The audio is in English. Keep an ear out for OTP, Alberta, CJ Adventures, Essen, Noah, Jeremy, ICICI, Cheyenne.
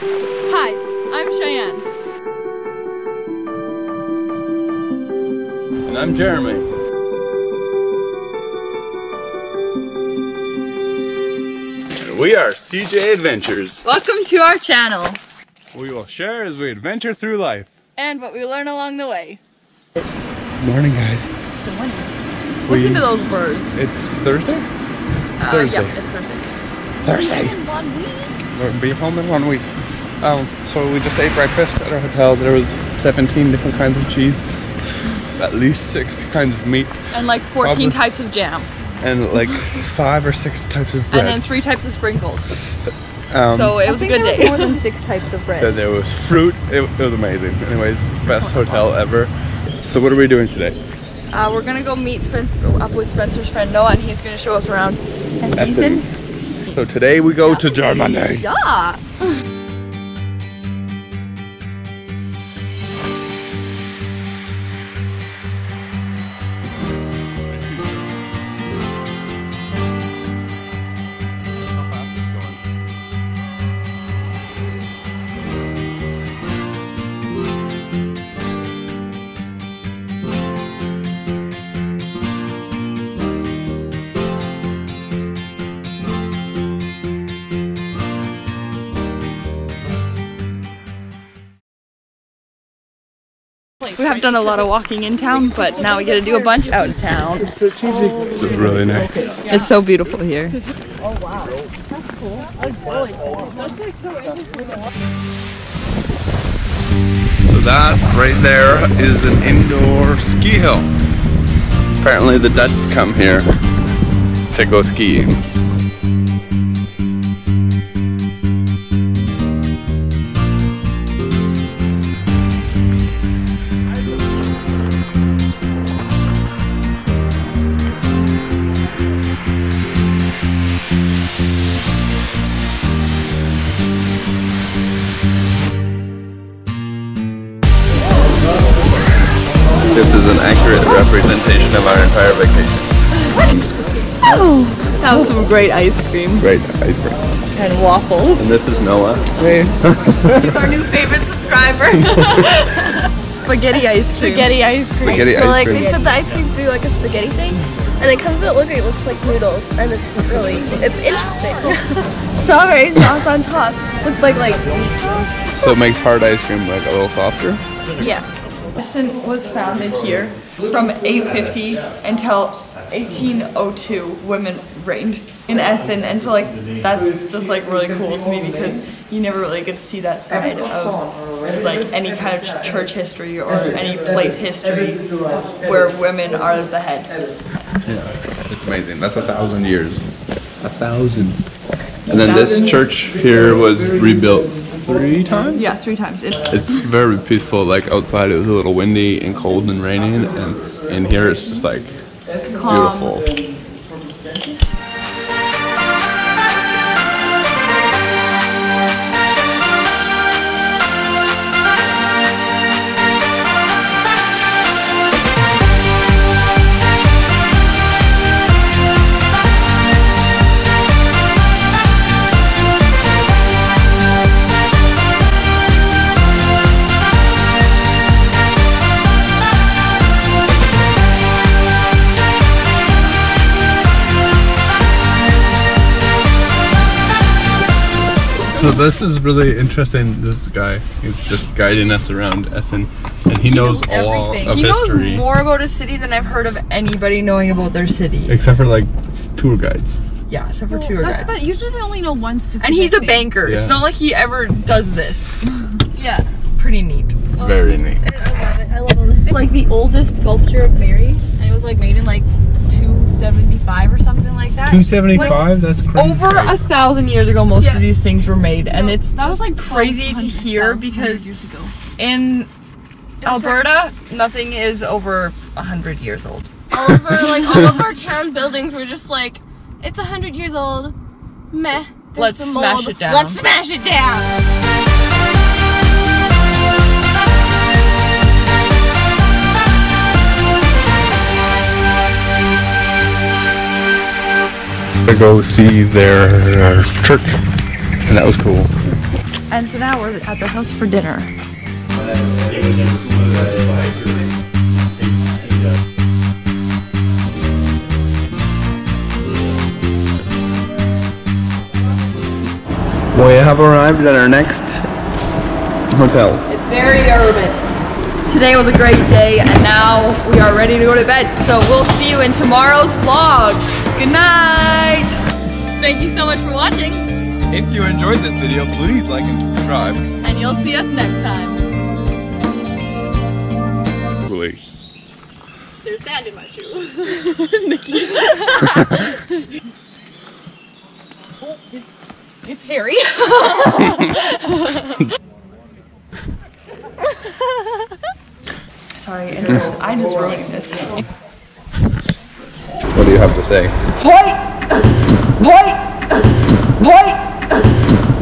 Hi, I'm Cheyenne. And I'm Jeremy. And we are CJ Adventures. Welcome to our channel. We will share as we adventure through life. And what we learn along the way. Morning, guys. Good morning. Listen to those birds. It's Thursday? Thursday. Yep, it's Thursday. Thursday. We'll be home in 1 week. So we just ate breakfast at our hotel. There was 17 different kinds of cheese, at least 6 kinds of meat, and like 14 types of jam, and like 5 or 6 types of bread, and then 3 types of sprinkles. So it was a good day. More than 6 types of bread. Then there was fruit. It was amazing. Anyways, best hotel ever. So what are we doing today? We're gonna go meet Spencer's friend Noah, and he's gonna show us around Essen. So today we go to Germany. Yeah. We have done a lot of walking in town, but now we get to do a bunch out in town. It's really nice. It's so beautiful here. Oh wow, that's cool. So that right there is an indoor ski hill. Apparently the Dutch come here to go skiing. This is an accurate representation of our entire vacation. Oh, that was some great ice cream. Great ice cream. And waffles. And this is Noah. Hey. He's our new favorite subscriber. Spaghetti ice cream. Spaghetti ice cream. Spaghetti ice cream. So like we put the ice cream through like a spaghetti thing, and it comes out looking, it looks like noodles, and it's really, it's interesting. Strawberry sauce on top looks like so it makes hard ice cream like a little softer. Yeah. Essen was founded here from 850 until 1802. Women reigned in Essen, and so like that's just like really cool to me because you never really get to see that side of like any kind of church history or any place history where women are the head. Yeah, it's amazing. That's 1,000 years. 1,000. And then this church here was rebuilt 3 times? Yeah, 3 times. It's very peaceful. Like outside, it was a little windy and cold and rainy, and in here it's just like beautiful. So this is really interesting. This guy is just guiding us around Essen, and he knows all of history. He knows more about a city than I've heard of anybody knowing about their city. Except for like tour guides. Yeah, except for tour guides. But usually they only know one specific thing. And he's a banker. Yeah. It's not like he ever does this. Yeah. Pretty neat. Very neat. I love it. I love it. It's like the oldest sculpture of Mary, and it was like made in like 275 or something like that. 275? Like, that's crazy. Over 1,000 years ago most of these things were made, and it's just like crazy to hear because in Alberta nothing is over 100 years old. All of our like all of our town buildings were just like, it's 100 years old. Meh. Let's smash it down. Let's smash it down. To go see their church, and that was cool. And so now we're at the house for dinner. We have arrived at our next hotel. It's very urban. Today was a great day and now we are ready to go to bed. So we'll see you in tomorrow's vlog. Good night. Thank you so much for watching. If you enjoyed this video, please like and subscribe. And you'll see us next time. Really? There's sand in my shoe. Nikki. It's hairy. Sorry, I just ruined this. What do you have to say? Hoi!